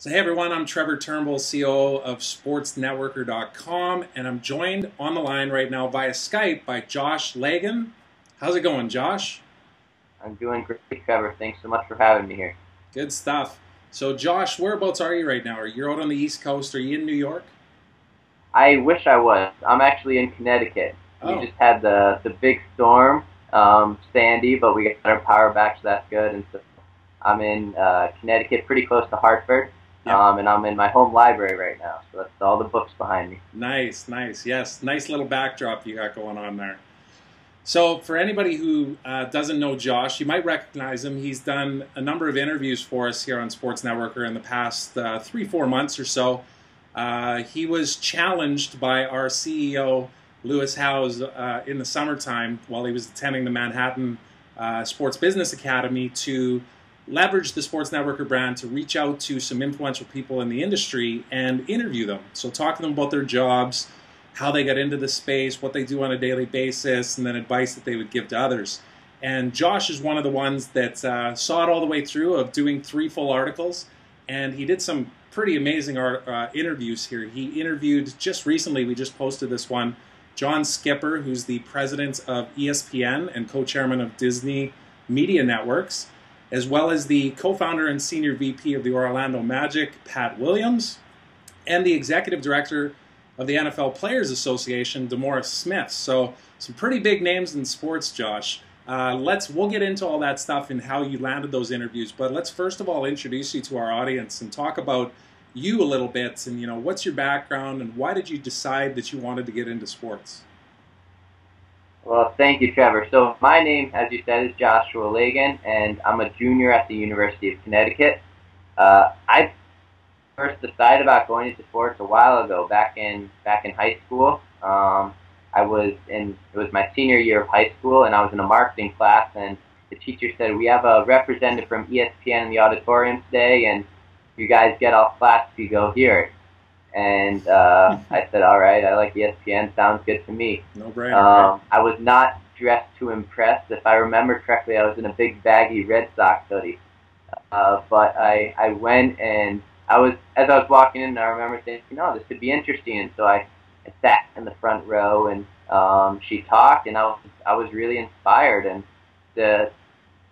So hey everyone, I'm Trevor Turnbull, CEO of SportsNetworker.com, and I'm joined on the line right now via Skype by Josh Lagan. How's it going, Josh? I'm doing great, Trevor. Thanks so much for having me here. Good stuff. So Josh, whereabouts are you right now? Are you out on the East Coast? Are you in New York? I wish I was. I'm actually in Connecticut. Oh. We just had the big storm, Sandy, but we got our power back, so that's good. And so I'm in Connecticut, pretty close to Hartford. Yeah. And I'm in my home library right now, so that's all the books behind me. Nice, nice. Yes, nice little backdrop you got going on there. So for anybody who doesn't know Josh, you might recognize him. He's done a number of interviews for us here on Sports Networker in the past 3-4 months or so. He was challenged by our CEO, Lewis Howes, in the summertime while he was attending the Manhattan Sports Business Academy to leverage the Sports Networker brand to reach out to some influential people in the industry and interview them. So talk to them about their jobs, how they got into the space, what they do on a daily basis, and then advice that they would give to others. And Josh is one of the ones that saw it all the way through of doing 3 full articles, and he did some pretty amazing interviews here. He interviewed just recently, we just posted this one, John Skipper, who's the president of ESPN and co-chairman of Disney Media Networks, as well as the co-founder and senior VP of the Orlando Magic, Pat Williams, and the executive director of the NFL Players Association, Demoris Smith. So some pretty big names in sports, Josh. We'll get into all that stuff and how you landed those interviews, but let's first of all introduce you to our audience and talk about you a little bit and, you know, what's your background and why did you decide that you wanted to get into sports? Well, thank you, Trevor. So my name, as you said, is Joshua Lagan, and I'm a junior at the University of Connecticut. I first decided about going into sports a while ago, back in high school. It was my senior year of high school, and I was in a marketing class, and the teacher said, "We have a representative from ESPN in the auditorium today, and if you guys get off class, you go hear it." And I said, all right, I like ESPN, sounds good to me. No brainer. I was not dressed to impress. If I remember correctly, I was in a big baggy Red Sox hoodie. But I went, and as I was walking in, I remember thinking, no, this could be interesting. And so I sat in the front row, and she talked, and I was really inspired. And the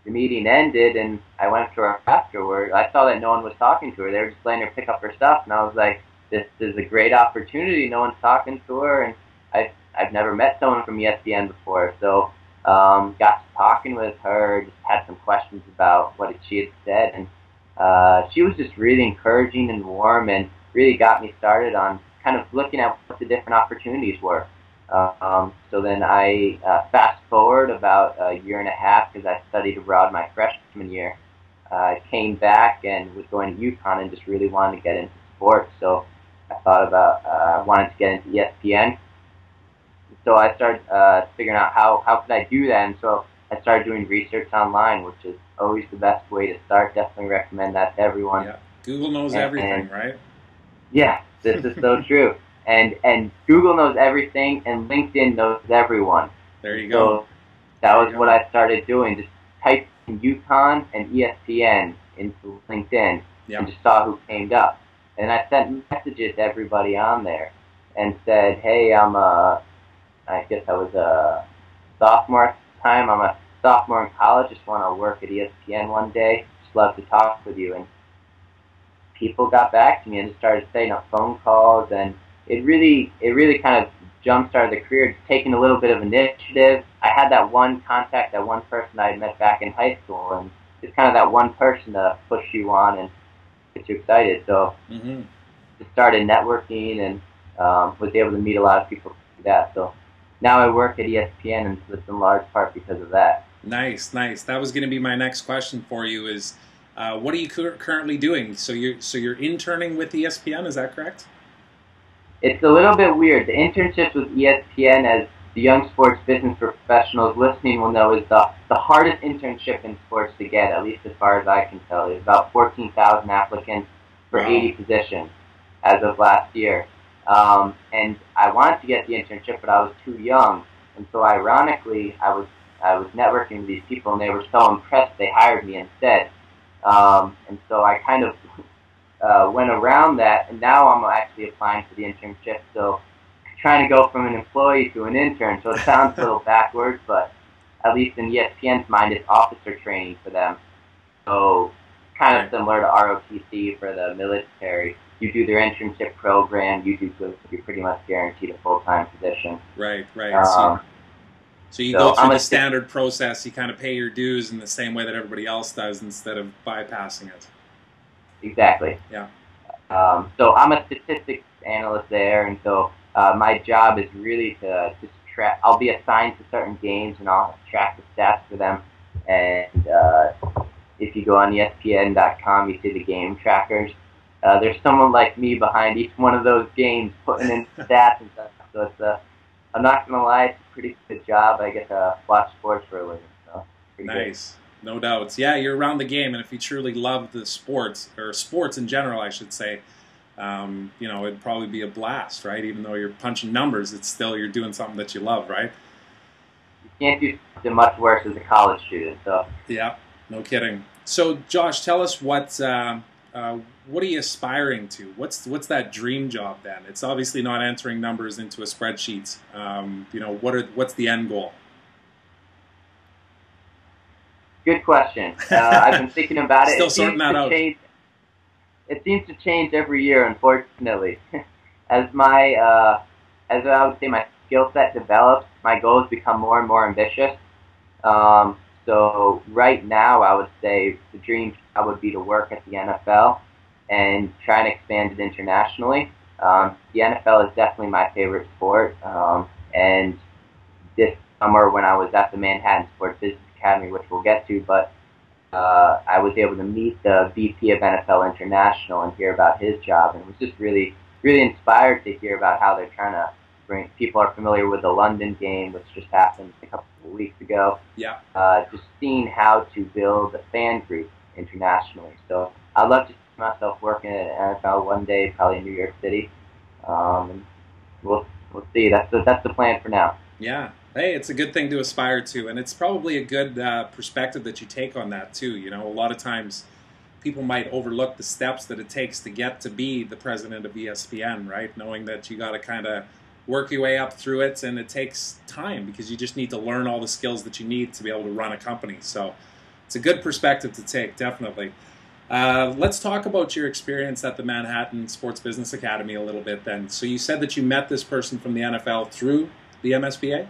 meeting ended, and I went to her afterward. I saw that no one was talking to her. They were just letting her pick up her stuff, and I was like, this is a great opportunity. No one's talking to her, and I've never met someone from ESPN before. So got to talking with her, just had some questions about what she had said, and she was just really encouraging and warm, and really got me started on kind of looking at what the different opportunities were. So then I fast forward about a year and a half, because I studied abroad my freshman year. I came back and was going to UConn and just really wanted to get into sports. So I thought about I wanted to get into ESPN. So I started figuring out how could I do that, and so I started doing research online, which is always the best way to start. Definitely recommend that to everyone. Yeah. Google knows everything, right? Yeah, this is so true. And Google knows everything, and LinkedIn knows everyone. There you go. So that was what I started doing. Just typed in UConn and ESPN into LinkedIn, yeah, and just saw who came up. And I sent messages to everybody on there and said, hey, I guess I was a sophomore at the time. I'm a sophomore in college. Just want to work at ESPN one day. Just love to talk with you. And people got back to me and started setting up phone calls. And it really kind of jump-started the career, just taking a little bit of initiative. I had that one contact, that one person I had met back in high school. And just kind of that one person to push you on and get you excited. So just started networking, and was able to meet a lot of people through that. So now I work at ESPN, and it's in large part because of that. Nice, nice. That was going to be my next question for you is, what are you currently doing? So you're interning with ESPN, is that correct? It's a little bit weird. The internships with ESPN, as the young sports business professionals listening will know, is the hardest internship in sports to get, at least as far as I can tell. There's about 14,000 applicants for 80 positions as of last year. And I wanted to get the internship, but I was too young. And so ironically, I was networking with these people, and they were so impressed they hired me instead. And so I kind of went around that, and now I'm actually applying for the internship, so trying to go from an employee to an intern, so it sounds a little backwards, but at least in ESPN's mind, it's officer training for them, so kind of similar to ROTC for the military. You do their internship program, you do good, you're pretty much guaranteed a full-time position. Right, right. So you go through the standard process, you kind of pay your dues in the same way that everybody else does instead of bypassing it. Exactly. Yeah. So I'm a statistics analyst there, and so my job is really to just track. I'll be assigned to certain games, and I'll track the stats for them. And if you go on ESPN.com, you see the game trackers. There's someone like me behind each one of those games putting in stats and stuff. So it's I'm not going to lie, it's a pretty good job. I get to watch sports for a living. So pretty nice. Good. No doubts. Yeah, you're around the game, and if you truly love the sports, or sports in general, I should say, you know, it'd probably be a blast, right? Even though you're punching numbers, it's still, you're doing something that you love, right? You can't do much worse as a college student, so. Yeah, no kidding. So, Josh, tell us what are you aspiring to? What's that dream job then? It's obviously not entering numbers into a spreadsheet. You know, what's the end goal? Good question. I've been thinking about it. Still sorting that out. It seems to change every year, unfortunately. As I would say, my skill set develops, my goals become more and more ambitious. So right now, I would say the dream job would be to work at the NFL and try and expand it internationally. The NFL is definitely my favorite sport, and this summer when I was at the Manhattan Sports Business Academy, which we'll get to, but I was able to meet the VP of NFL International and hear about his job, and was just really, really inspired to hear about how they're trying to bring. People are familiar with the London game, which just happened a couple of weeks ago. Yeah. Just seeing how to build a fan group internationally. So I'd love to see myself working at NFL one day, probably in New York City. We'll see. That's the plan for now. Yeah. Hey, it's a good thing to aspire to, and it's probably a good perspective that you take on that too. You know, a lot of times people might overlook the steps that it takes to get to be the president of ESPN, right? Knowing that you got to kind of work your way up through it, and it takes time because you just need to learn all the skills that you need to be able to run a company. So it's a good perspective to take, definitely. Let's talk about your experience at the Manhattan Sports Business Academy a little bit then. So you said that you met this person from the NFL through the MSBA?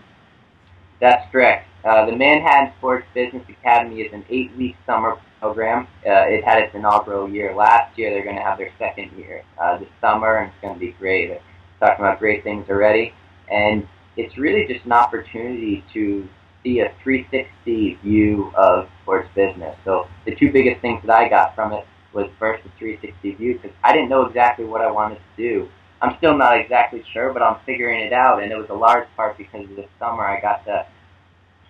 That's correct. The Manhattan Sports Business Academy is an 8-week summer program. It had its inaugural year last year. They're going to have their second year this summer, and it's going to be great. They're talking about great things already. And it's really just an opportunity to see a 360 view of sports business. So the two biggest things that I got from it was first the 360 view, because I didn't know exactly what I wanted to do. I'm still not exactly sure, but I'm figuring it out, and it was a large part because this summer I got to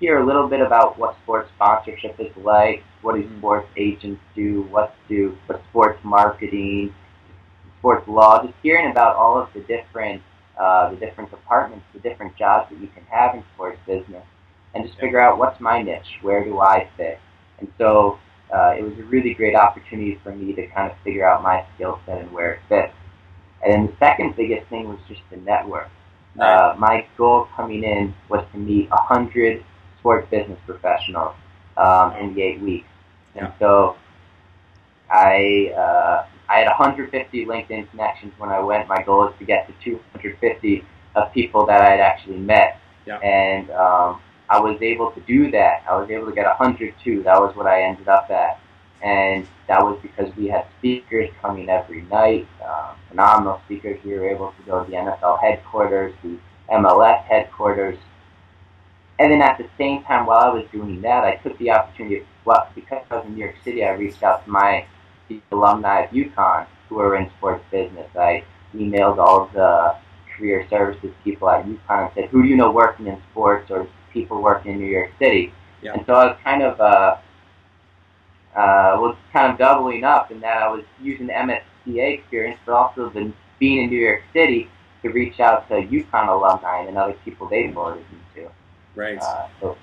hear a little bit about what sports sponsorship is like, what do sports agents do, what sports marketing, sports law, just hearing about all of the different departments, the different jobs that you can have in sports business, and just figure out what's my niche, where do I fit, and so it was a really great opportunity for me to kind of figure out my skill set and where it fits. And then the second biggest thing was just the network. My goal coming in was to meet 100 sports business professionals in the 8 weeks. And so I had 150 LinkedIn connections when I went. My goal is to get to 250 of people that I had actually met. Yeah. And I was able to do that. I was able to get 102. That was what I ended up at. And that was because we had speakers coming every night, phenomenal speakers. We were able to go to the NFL headquarters, the MLS headquarters. And then at the same time, while I was doing that, I took the opportunity, because I was in New York City, I reached out to the alumni of UConn who are in sports business. I emailed all of the career services people at UConn and said, who do you know working in sports or people working in New York City? Yeah. And so I was kind of... kind of doubling up in that I was using the MSBA experience, but also being in New York City to reach out to UConn alumni and other people they voted into. Right. So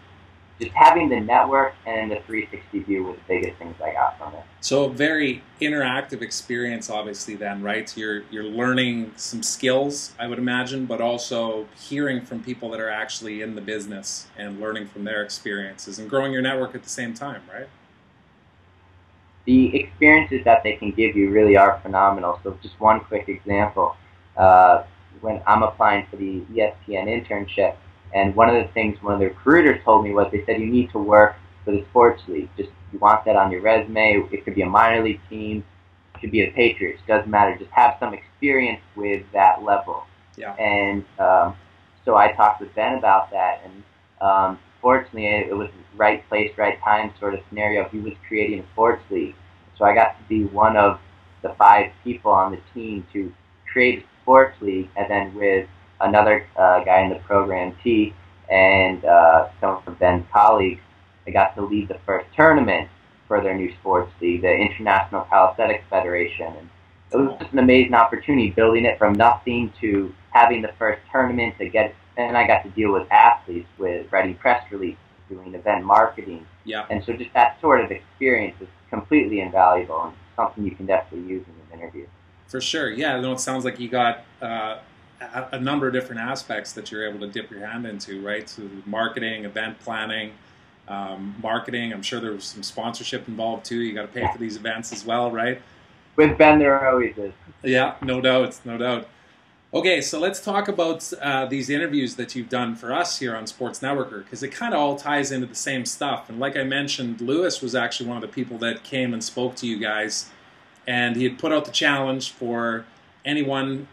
just having the network and the 360 view were the biggest things I got from it. So a very interactive experience, obviously, then, right? You're learning some skills, I would imagine, but also hearing from people that are actually in the business and learning from their experiences and growing your network at the same time, right? The experiences that they can give you really are phenomenal. So just one quick example, when I'm applying for the ESPN internship, and one of the things one of the recruiters told me was, they said, you need to work for the sports league. Just, you want that on your resume. It could be a minor league team. It could be the Patriots. Doesn't matter. Just have some experience with that level. Yeah. And so I talked with Ben about that. And fortunately, it was right place, right time sort of scenario. He was creating a sports league. So I got to be one of the 5 people on the team to create a sports league, and then with another guy in the program, T, and someone from Ben's colleagues, they got to lead the first tournament for their new sports league, the International Calisthenics Federation. And it was just an amazing opportunity, building it from nothing to having the first tournament to get it. And I got to deal with athletes, with writing press releases, doing event marketing. Yeah. And so just that sort of experience is completely invaluable and something you can definitely use in an interview. For sure. Yeah, it sounds like you got a number of different aspects that you're able to dip your hand into, right? So marketing, event planning, marketing. I'm sure there was some sponsorship involved too. You got to pay for these events as well, right? With Ben, there always is. Yeah, no doubt, no doubt. Okay, so let's talk about these interviews that you've done for us here on Sports Networker, because it kind of all ties into the same stuff. And like I mentioned, Lewis was actually one of the people that came and spoke to you guys, and he had put out the challenge for anyone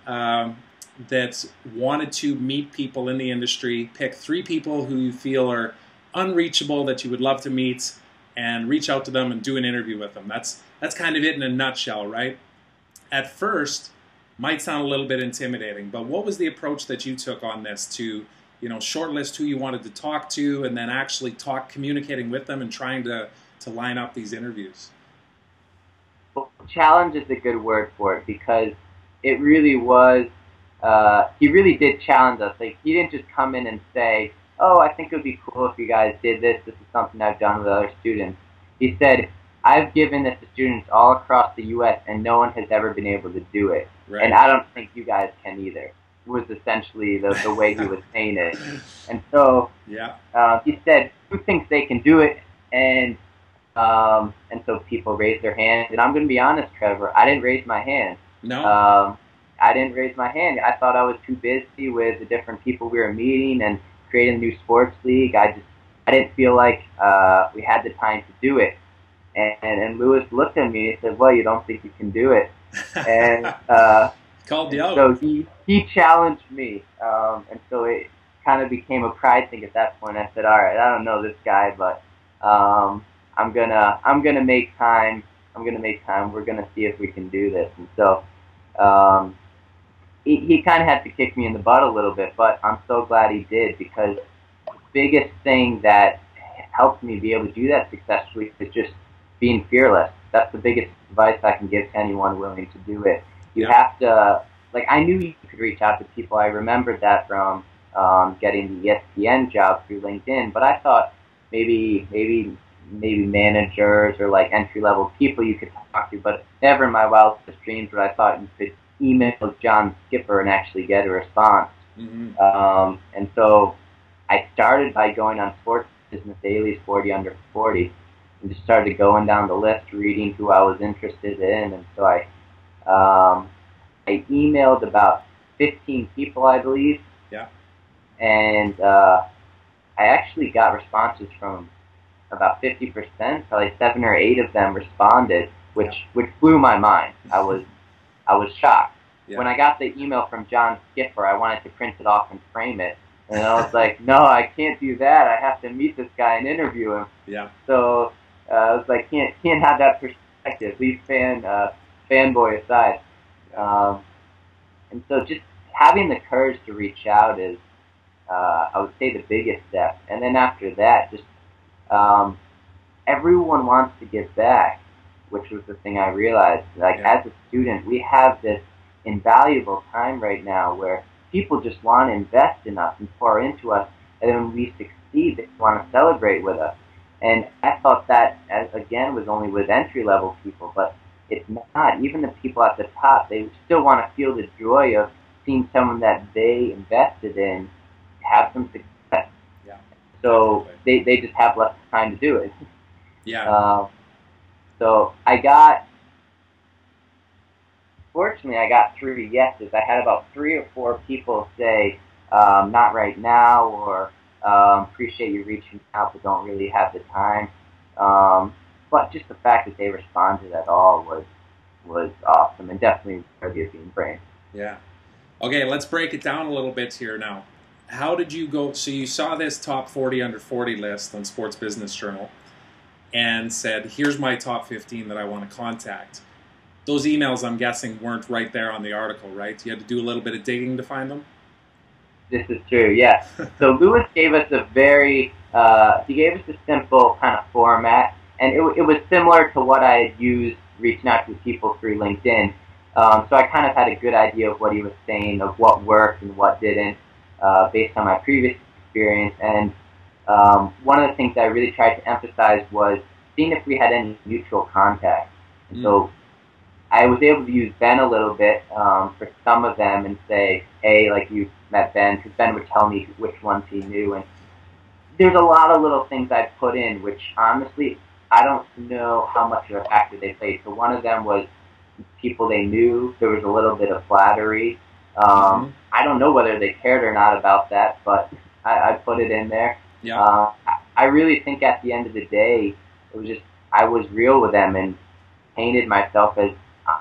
that wanted to meet people in the industry. Pick 3 people who you feel are unreachable that you would love to meet, and reach out to them and do an interview with them. That's kind of it in a nutshell, right? At first, might sound a little bit intimidating, but what was the approach that you took on this to, you know, shortlist who you wanted to talk to, and then actually communicating with them and trying to line up these interviews? Well, challenge is a good word for it, because it really was. He really did challenge us. Like, he didn't just come in and say, oh, I think it would be cool if you guys did this. This is something I've done with other students. He said, I've given this to students all across the U.S. and no one has ever been able to do it. Right. And I don't think you guys can either, was essentially the way he was saying it. And so yeah. He said, who thinks they can do it? And so people raised their hands. And I'm going to be honest, Trevor, I didn't raise my hand. No. I didn't raise my hand. I thought I was too busy with the different people we were meeting and creating a new sports league. I didn't feel like we had the time to do it. And Lewis looked at me and said, well, you don't think you can do it. And called you out. So he challenged me. And so it kind of became a pride thing at that point. I said, all right, I don't know this guy, but I'm gonna make time. I'm gonna make time. We're gonna see if we can do this. And so he kind of had to kick me in the butt a little bit, but I'm so glad he did, because the biggest thing that helped me be able to do that successfully is just being fearless. That's the biggest advice I can give to anyone willing to do it. You have to, like, I knew you could reach out to people. I remembered that from getting the ESPN job through LinkedIn, but I thought maybe managers or like entry-level people you could talk to, but never in my wildest dreams would I thought you could email John Skipper and actually get a response. Mm-hmm. And so I started by going on Sports Business Daily, 40 under 40, and just started going down the list, reading who I was interested in. And so I emailed about 15 people, I believe. Yeah. And I actually got responses from about 50%, probably 7 or 8 of them responded, which blew my mind. I was shocked. Yeah. When I got the email from John Skipper, I wanted to print it off and frame it, and I was like, no, I can't do that. I have to meet this guy and interview him. Yeah. So I was like, can't have that perspective. Leave fanboy aside. And so just having the courage to reach out is, I would say, the biggest step. And then after that, just everyone wants to give back, which was the thing I realized. Like, as a student, we have this invaluable time right now where people just want to invest in us and pour into us, and then when we see that you want to celebrate with us. And I thought that, again, was only with entry-level people, but it's not. Even the people at the top, they still want to feel the joy of seeing someone that they invested in have some success. Yeah. So they just have less time to do it. Yeah. So I got, fortunately, I got 3 yeses. I had about 3 or 4 people say, not right now, or appreciate you reaching out, but don't really have the time. But just the fact that they responded at all was awesome, and definitely worthy of being praised. Yeah. Okay, let's break it down a little bit here now. How did you go? So you saw this top 40 under 40 list on Sports Business Journal and said, here's my top 15 that I want to contact. Those emails, I'm guessing, weren't right there on the article, right? You had to do a little bit of digging to find them? This is true, yeah. So Lewis gave us a very, he gave us a simple kind of format, and it was similar to what I had used reaching out to people through LinkedIn. So I kind of had a good idea of what he was saying, of what worked and what didn't, based on my previous experience. And one of the things that I really tried to emphasize was seeing if we had any mutual contacts. Mm. So I was able to use Ben a little bit for some of them and say, hey, like, you met Ben, because Ben would tell me which ones he knew. And there's a lot of little things I put in, which honestly, I don't know how much of a factor they played. So one of them was people they knew. There was a little bit of flattery. I don't know whether they cared or not about that, but I put it in there. Yeah. I really think at the end of the day, it was just, I was real with them and painted myself as,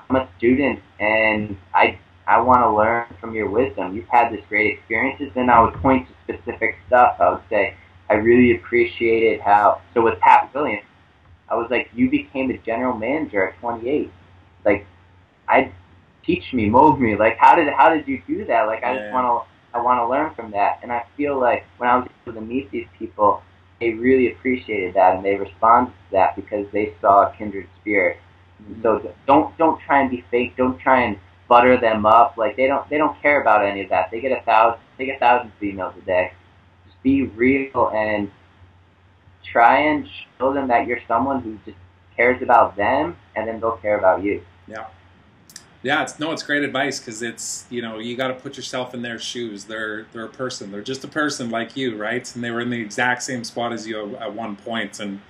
I'm a student, and I want to learn from your wisdom. You've had this great experiences, and I would point to specific stuff. I would say, I really appreciated how, so with Pat Williams, I was like, you became a general manager at 28. Like, teach me, mold me. Like, how did you do that? Like, I just want to learn from that. And I feel like when I was able to meet these people, they really appreciated that, and they responded to that because they saw a kindred spirit. So don't try and be fake. Don't try and butter them up. Like, they don't care about any of that. They get thousands of emails a day. Just be real and try and show them that you're someone who just cares about them, and then they'll care about you. Yeah, yeah. It's great advice, because it's, you know, you got to put yourself in their shoes. They're a person. They're just a person like you, right? And they were in the exact same spot as you at one point. And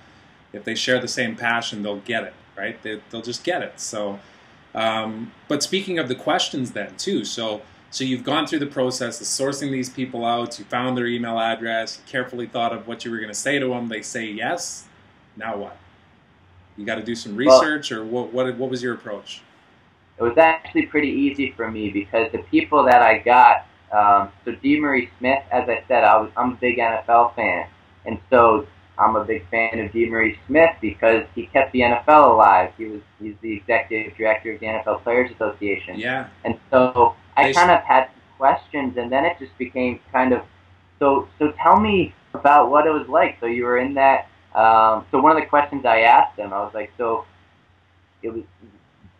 if they share the same passion, they'll get it. Right? They'll just get it. So, but speaking of the questions then too, so you've gone through the process of sourcing these people out, you found their email address, you carefully thought of what you were going to say to them, they say yes, now what? You got to do some research, or what was your approach? It was actually pretty easy for me, because the people that I got, so Demoris Smith, as I said, I'm a big NFL fan, and so I'm a big fan of Demoris Smith because he kept the NFL alive. He's the executive director of the NFL Players Association. Yeah. And so I kind of had questions, and then it just became kind of, so tell me about what it was like. So you were in that, so one of the questions I asked him, I was like, so it was,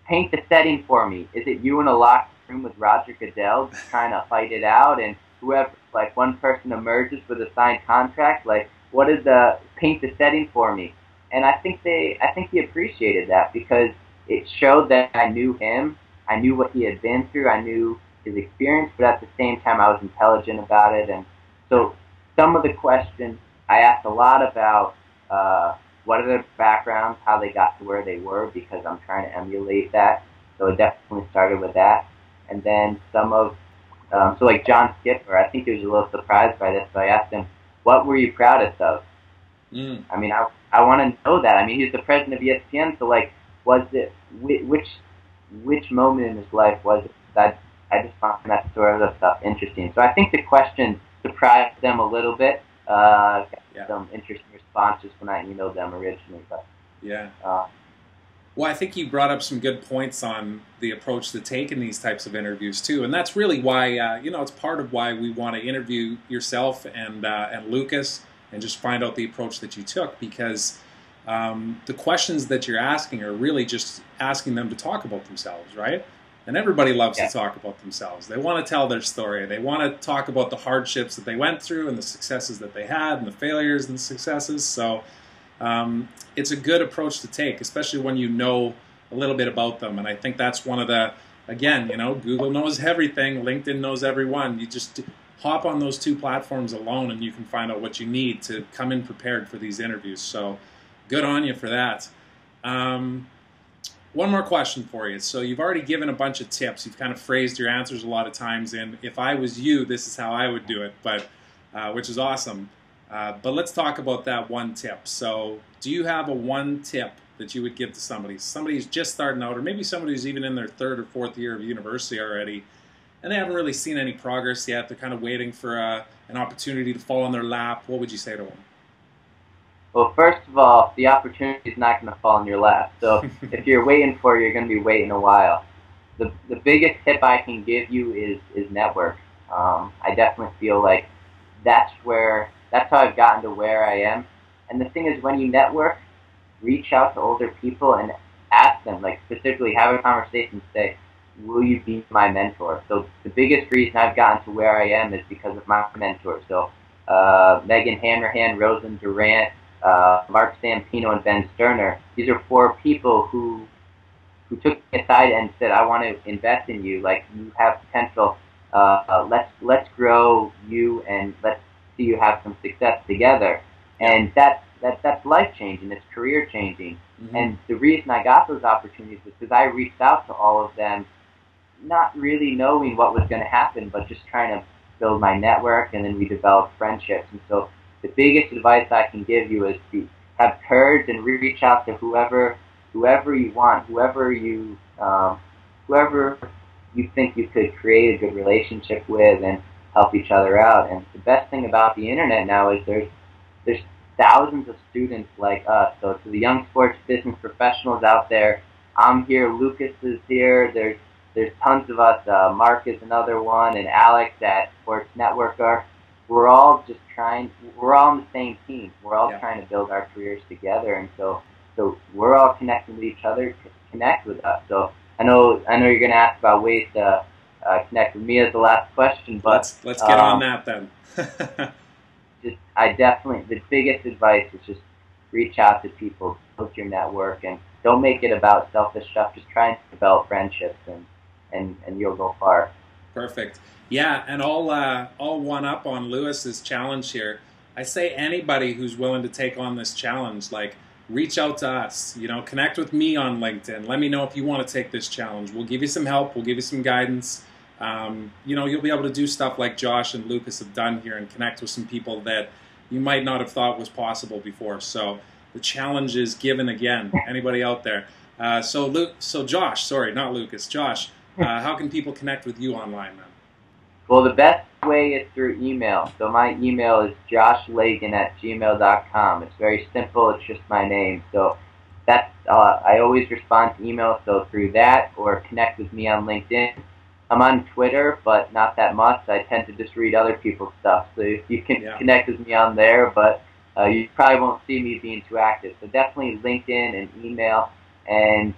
paint the setting for me. Is it you in a locker room with Roger Goodell just trying to fight it out, and whoever, like, one person emerges with a signed contract, like, what is the, paint the setting for me? And I think he appreciated that, because it showed that I knew him, I knew what he had been through, I knew his experience, but at the same time I was intelligent about it. And so some of the questions I asked a lot about what are their backgrounds, how they got to where they were, because I'm trying to emulate that. So it definitely started with that. And then some of, so like John Skipper, I think he was a little surprised by this, so I asked him, what were you proudest of? Mm. I mean, I want to know that. I mean, he's the president of ESPN, so, like, was it, which moment in his life was it? That I just found that sort of stuff interesting. So I think the question surprised them a little bit. Got some interesting responses when I emailed them originally. But yeah. Well, I think you brought up some good points on the approach to take in these types of interviews too, and that's really why you know, it's part of why we want to interview yourself and Lucas and just find out the approach that you took, because the questions that you're asking are really just asking them to talk about themselves, right? And everybody loves to talk about themselves. They want to tell their story. They want to talk about the hardships that they went through and the successes that they had and the failures and the successes. So it's a good approach to take, especially when you know a little bit about them. And I think that's one of the, again, you know, Google knows everything. LinkedIn knows everyone. You just hop on those two platforms alone and you can find out what you need to come in prepared for these interviews. So good on you for that. One more question for you. So you've already given a bunch of tips. You've kind of phrased your answers a lot of times in, if I was you, this is how I would do it, but which is awesome. But let's talk about that one tip. So do you have a one tip that you would give to somebody? Somebody who's just starting out, or maybe somebody who's even in their third or fourth year of university already, and they haven't really seen any progress yet. They're kind of waiting for an opportunity to fall on their lap. What would you say to them? Well, first of all, the opportunity is not going to fall in your lap. So if you're waiting for it, you're going to be waiting a while. The biggest tip I can give you is network. I definitely feel like that's how I've gotten to where I am. And the thing is, when you network, reach out to older people and ask them, like specifically have a conversation, say, will you be my mentor? So the biggest reason I've gotten to where I am is because of my mentors. So Megan Hanrahan, Rosen Durant, Mark Stampino, and Ben Sterner. These are four people who took me aside and said, I want to invest in you. Like, you have potential. Let's grow you and let's see you have some success together. And that's life-changing. It's career-changing. Mm-hmm. And the reason I got those opportunities was because I reached out to all of them, not really knowing what was going to happen, but just trying to build my network, and then we developed friendships. And so the biggest advice I can give you is to have courage and reach out to whoever you want, whoever you think you could create a good relationship with and help each other out. And the best thing about the internet now is there's thousands of students like us. So to the young sports business professionals out there, I'm here, Lucas is here, there's tons of us. Mark is another one, and Alex at Sports Networker. We're all just trying, we're all on the same team. We're all trying to build our careers together, and so we're all connecting with each other. Connect with us. So I know you're going to ask about ways to connect with me as the last question, but let's get on that then. The biggest advice is just reach out to people, build your network, and don't make it about selfish stuff. Just try and develop friendships, and you'll go far. Perfect. Yeah, and I'll one up on Lewis's challenge here. I say anybody who's willing to take on this challenge, like, reach out to us. You know, connect with me on LinkedIn. Let me know if you want to take this challenge. We'll give you some help. We'll give you some guidance. You know, you'll be able to do stuff like Josh and Lucas have done here and connect with some people that you might not have thought was possible before. So the challenge is given again. Anybody out there? Josh, sorry, not Lucas. Josh, how can people connect with you online, then? Well, the best way is through email. So my email is joshlagan@gmail.com. It's very simple. It's just my name. So that's I always respond to email. So through that, or connect with me on LinkedIn. I'm on Twitter, but not that much. I tend to just read other people's stuff. So you can connect with me on there, but you probably won't see me being too active. So definitely LinkedIn and email. And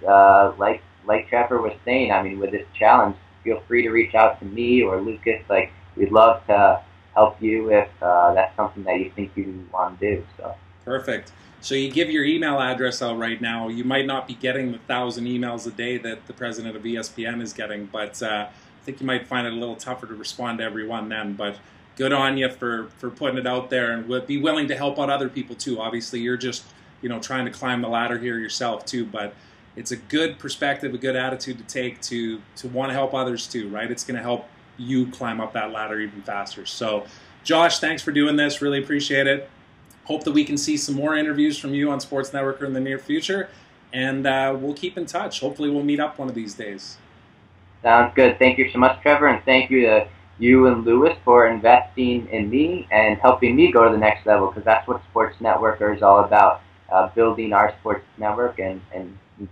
like Trevor was saying, I mean, with this challenge, feel free to reach out to me or Lucas. Like, we'd love to help you if that's something that you think you want to do. So perfect. So you give your email address out right now. You might not be getting the 1,000 emails a day that the president of ESPN is getting, but I think you might find it a little tougher to respond to everyone then. But good on you for putting it out there, and would be willing to help out other people too. Obviously, you're just, you know, trying to climb the ladder here yourself too, but it's a good perspective, a good attitude to take to want to help others too, right? It's going to help you climb up that ladder even faster. So, Josh, thanks for doing this. Really appreciate it. Hope that we can see some more interviews from you on Sports Networker in the near future. And we'll keep in touch. Hopefully we'll meet up one of these days. Sounds good. Thank you so much, Trevor. And thank you to you and Lewis for investing in me and helping me go to the next level, because that's what Sports Networker is all about, building our sports network and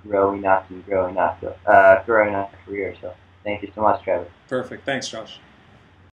growing us, growing our career. So thank you so much, Trevor. Perfect. Thanks, Josh.